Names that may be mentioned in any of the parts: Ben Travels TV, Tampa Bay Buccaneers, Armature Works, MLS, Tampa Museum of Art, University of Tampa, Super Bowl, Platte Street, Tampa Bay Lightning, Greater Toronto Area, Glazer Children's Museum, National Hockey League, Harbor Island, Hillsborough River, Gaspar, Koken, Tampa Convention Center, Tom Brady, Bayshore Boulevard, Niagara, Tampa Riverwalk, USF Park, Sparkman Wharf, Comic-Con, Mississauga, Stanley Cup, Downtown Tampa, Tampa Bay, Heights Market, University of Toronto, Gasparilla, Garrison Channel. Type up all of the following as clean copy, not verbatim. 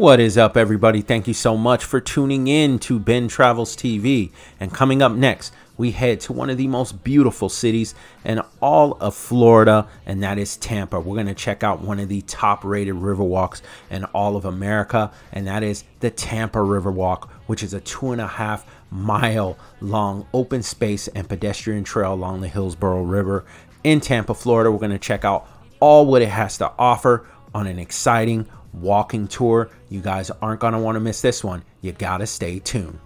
What is up, everybody? Thank you so much for tuning in to Ben Travels TV. And coming up next, we head to one of the most beautiful cities in all of Florida, and that is Tampa. We're going to check out one of the top-rated riverwalks in all of America, and that is the Tampa Riverwalk, which is a 2.5 mile long open space and pedestrian trail along the Hillsborough River in Tampa, Florida. We're going to check out all what it has to offer on an exciting walking tour. You guys aren't going to want to miss this one. You got to stay tuned.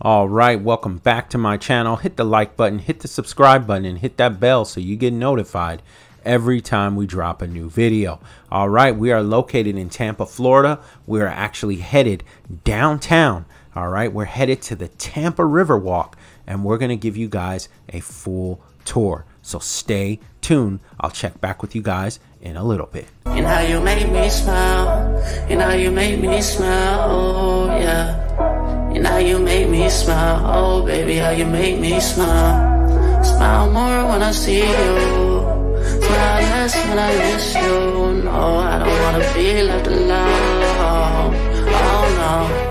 All right, welcome back to my channel. Hit the like button, hit the subscribe button, and hit that bell so you get notified every time we drop a new video. All right, we are located in Tampa, Florida. We are actually headed downtown. All right, we're headed to the Tampa Riverwalk, and we're going to give you guys a full tour. So stay tuned. I'll check back with you guys in a little bit. And how you made me smile, and how you made me smile, oh yeah. And how you make me smile, oh baby, how you make me smile. Smile more when I see you, smile less when I miss you. No, I don't wanna feel left alone, oh no.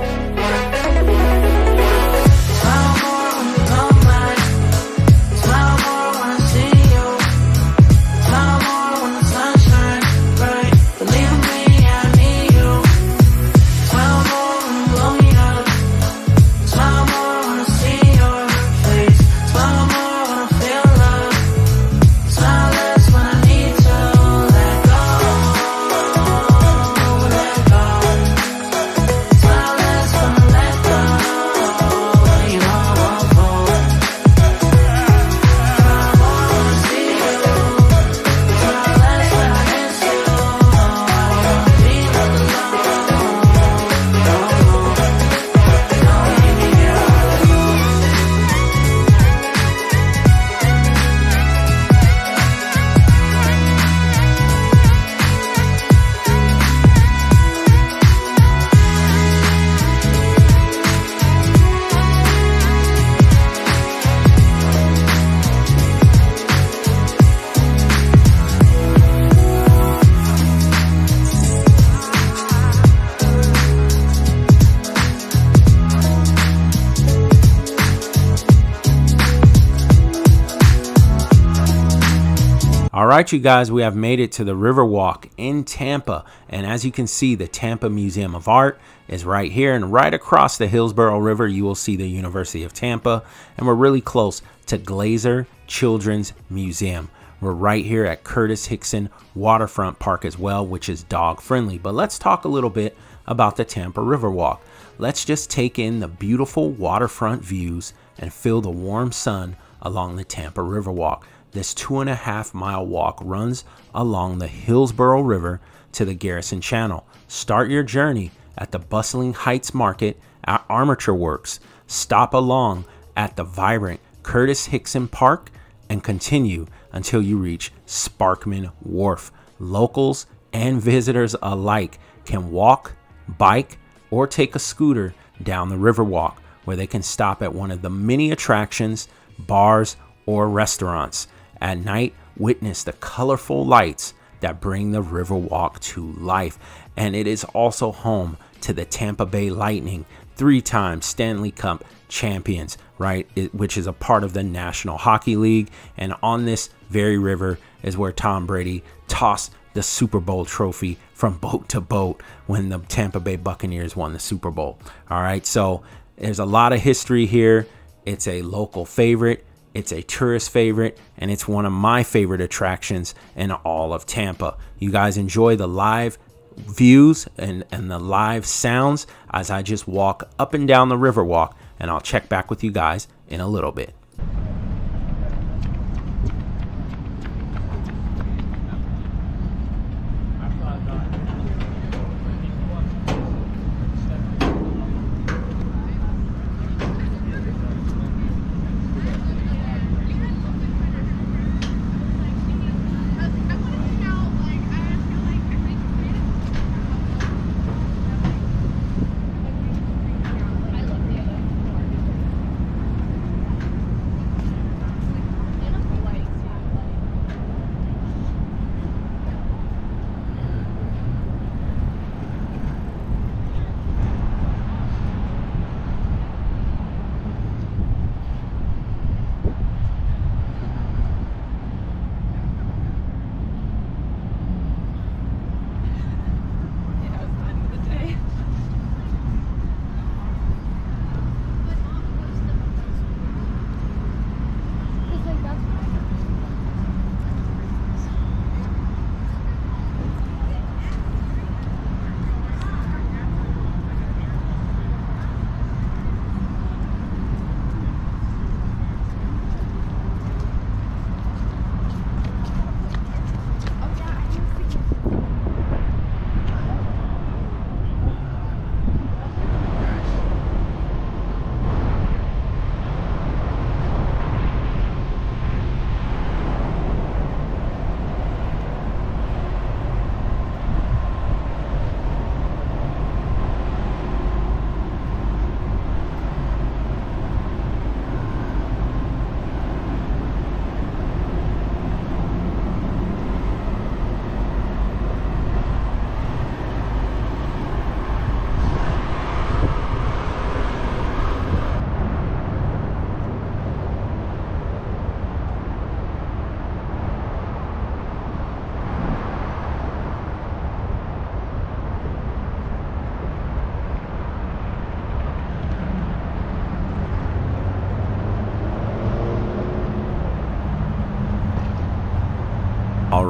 Alright, you guys, we have made it to the Riverwalk in Tampa, and as you can see, the Tampa Museum of Art is right here, and right across the Hillsborough River you will see the University of Tampa, and we're really close to Glazer Children's Museum. We're right here at Curtis Hixon Waterfront Park as well, which is dog friendly. But let's talk a little bit about the Tampa Riverwalk. Let's just take in the beautiful waterfront views and feel the warm sun along the Tampa Riverwalk. This 2.5 mile walk runs along the Hillsborough River to the Garrison Channel. Start your journey at the bustling Heights Market at Armature Works. Stop along at the vibrant Curtis Hixon Park and continue until you reach Sparkman Wharf. Locals and visitors alike can walk, bike, or take a scooter down the Riverwalk, where they can stop at one of the many attractions, bars, or restaurants. At night, witness the colorful lights that bring the Riverwalk to life. And it is also home to the Tampa Bay Lightning, three-time Stanley Cup champions, right? Which is a part of the National Hockey League. And on this very river is where Tom Brady tossed the Super Bowl trophy from boat to boat when the Tampa Bay Buccaneers won the Super Bowl. All right, so there's a lot of history here. It's a local favorite, it's a tourist favorite, and it's one of my favorite attractions in all of Tampa. You guys enjoy the live views and the live sounds as I just walk up and down the Riverwalk, and I'll check back with you guys in a little bit.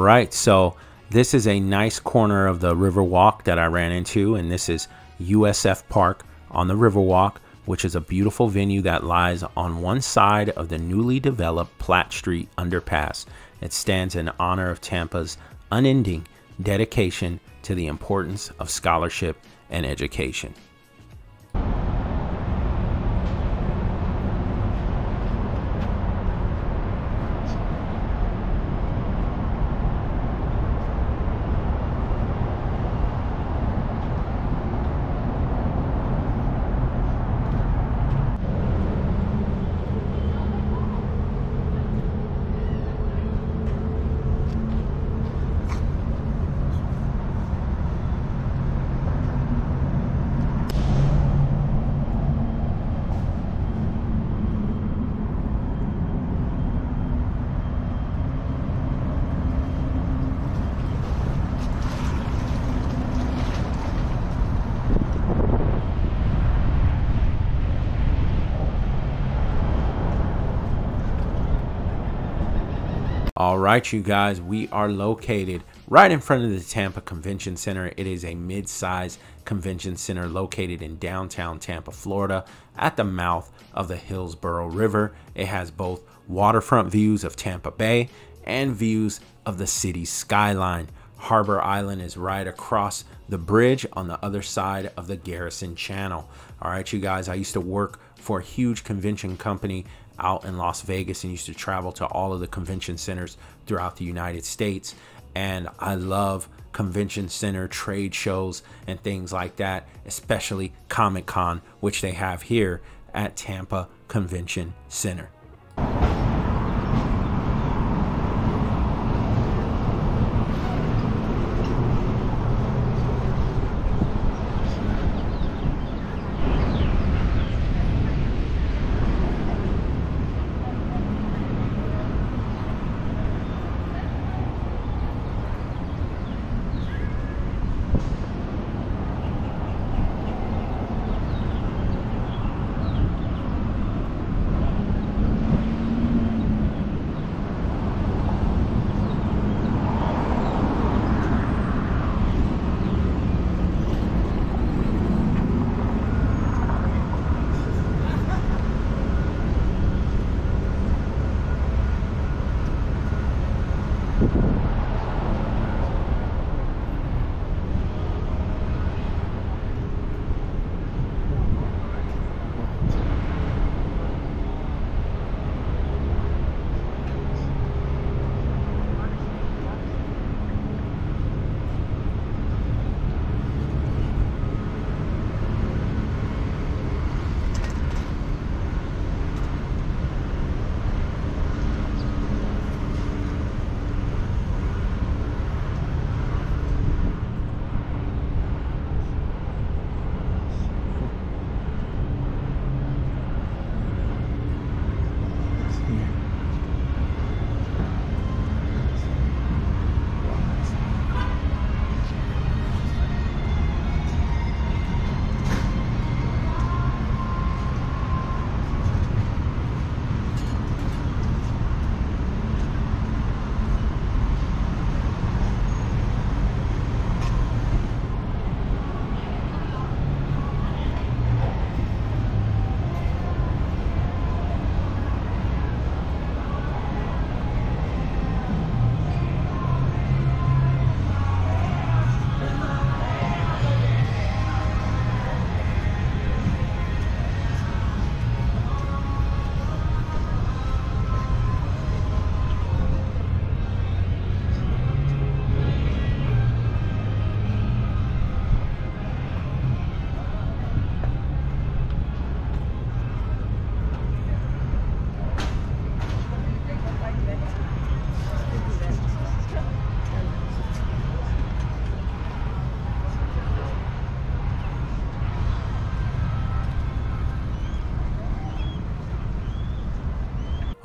Right, so this is a nice corner of the Riverwalk that I ran into, and this is USF Park on the Riverwalk, which is a beautiful venue that lies on one side of the newly developed Platte Street underpass. It stands in honor of Tampa's unending dedication to the importance of scholarship and education. All right, you guys, we are located right in front of the Tampa Convention Center. It is a mid-size convention center located in downtown Tampa, Florida, at the mouth of the Hillsborough River. It has both waterfront views of Tampa Bay and views of the city's skyline. Harbor Island is right across the bridge on the other side of the Garrison Channel. All right, you guys, I used to work for a huge convention company out in Las Vegas and used to travel to all of the convention centers throughout the United States. And I love convention center trade shows and things like that, especially Comic-Con, which they have here at Tampa Convention Center.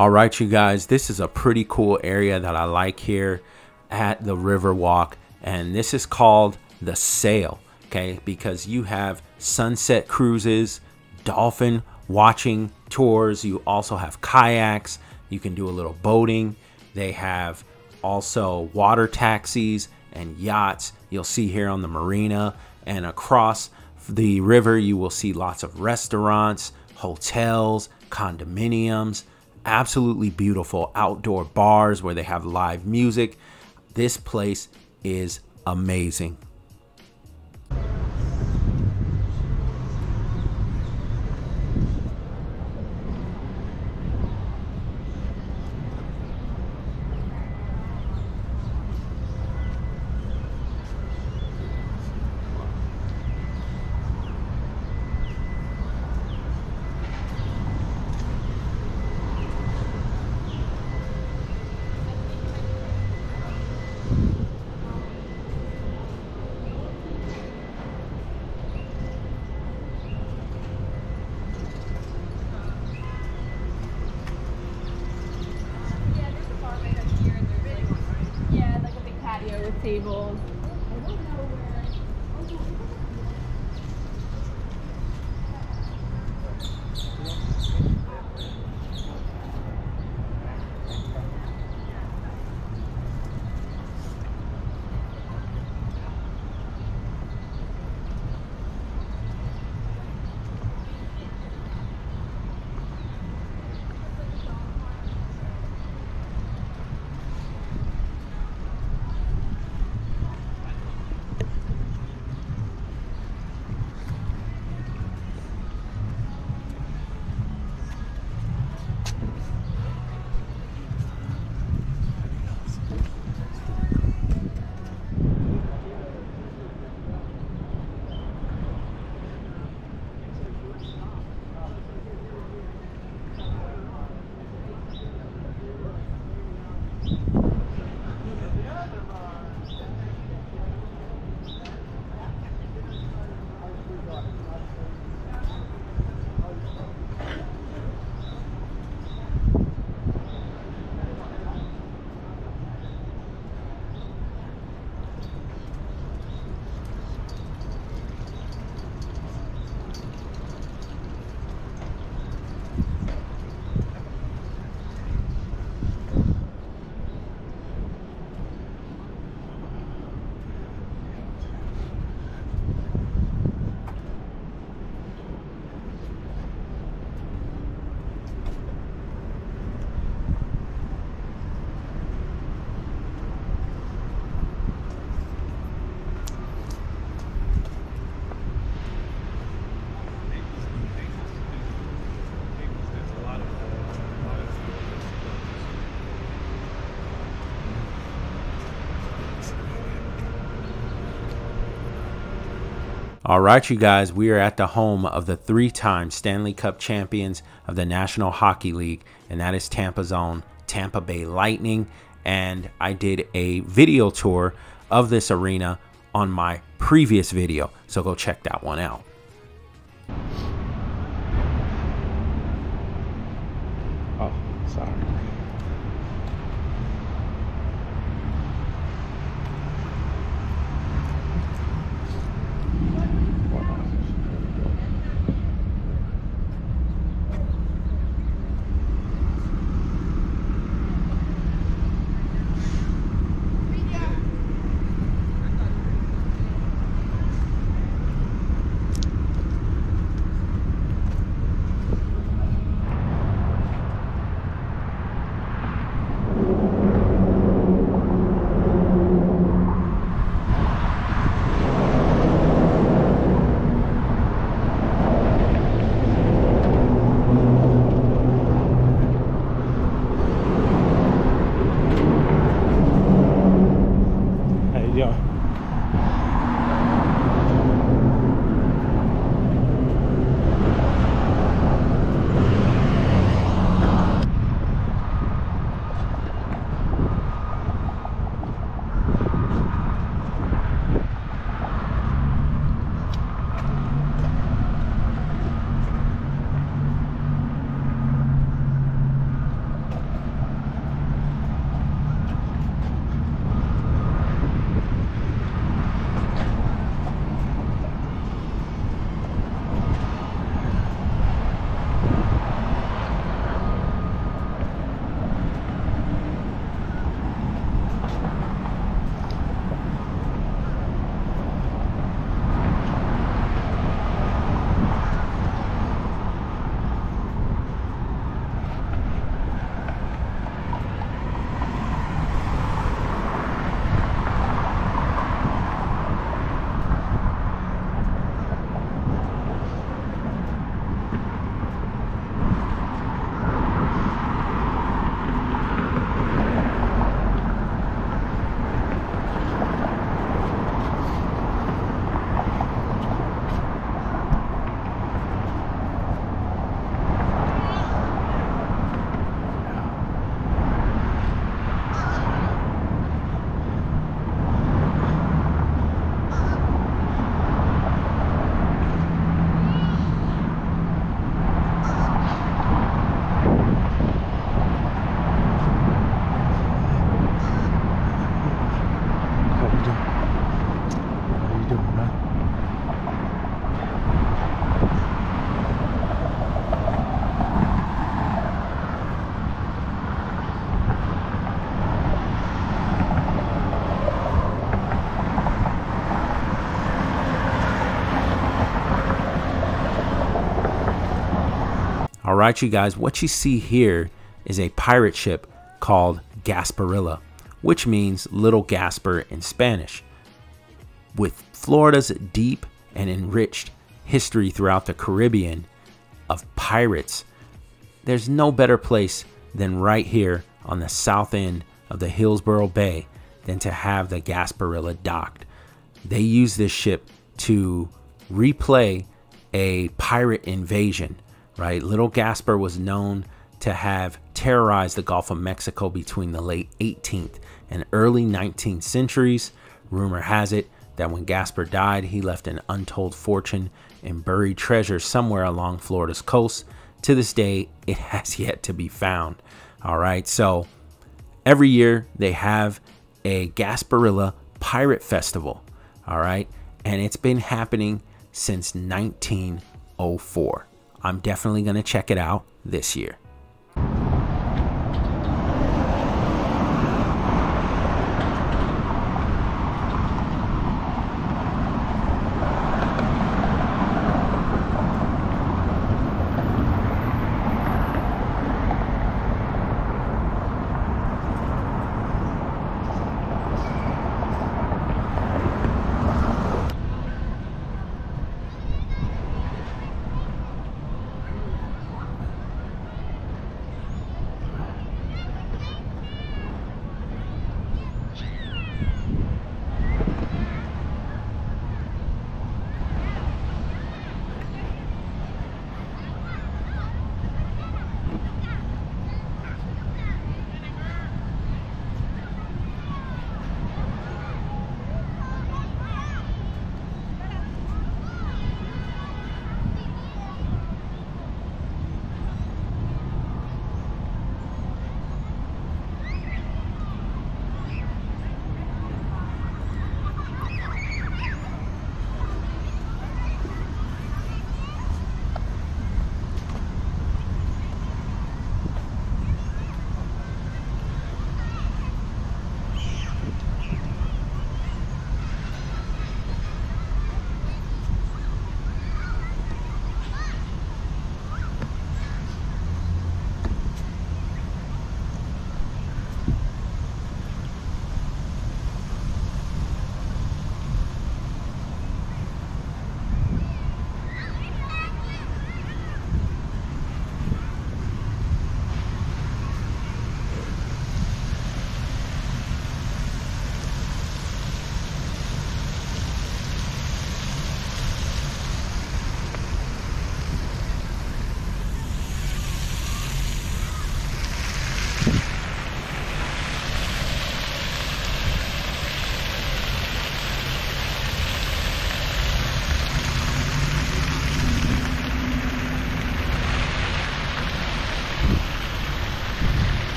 All right, you guys, this is a pretty cool area that I like here at the Riverwalk, and this is called the Sail, okay, because you have sunset cruises, dolphin watching tours, you also have kayaks, you can do a little boating, they have also water taxis and yachts you'll see here on the marina, and across the river you will see lots of restaurants, hotels, condominiums, absolutely beautiful outdoor bars where they have live music. This place is amazing. Tables. I don't know where. All right, you guys, we are at the home of the three-time Stanley Cup champions of the National Hockey League, and that is Tampa's own Tampa Bay Lightning. And I did a video tour of this arena on my previous video, so go check that one out. Oh, sorry. All right, you guys, what you see here is a pirate ship called Gasparilla, which means Little Gaspar in Spanish. With Florida's deep and enriched history throughout the Caribbean of pirates, there's no better place than right here on the south end of the Hillsborough Bay than to have the Gasparilla docked. They use this ship to replay a pirate invasion, right? Little Gaspar was known to have terrorized the Gulf of Mexico between the late 18th and early 19th centuries. Rumor has it that when Gaspar died, he left an untold fortune and buried treasure somewhere along Florida's coast. To this day, it has yet to be found. All right, so every year they have a Gasparilla Pirate Festival, all right? And it's been happening since 1904. I'm definitely gonna check it out this year.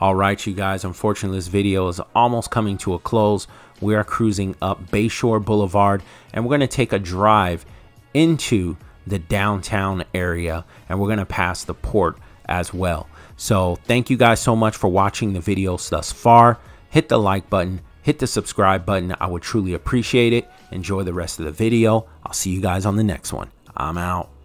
All right, you guys, unfortunately, this video is almost coming to a close. We are cruising up Bayshore Boulevard, and we're going to take a drive into the downtown area, and we're going to pass the port as well. So thank you guys so much for watching the videos thus far. Hit the like button, hit the subscribe button. I would truly appreciate it. Enjoy the rest of the video. I'll see you guys on the next one. I'm out.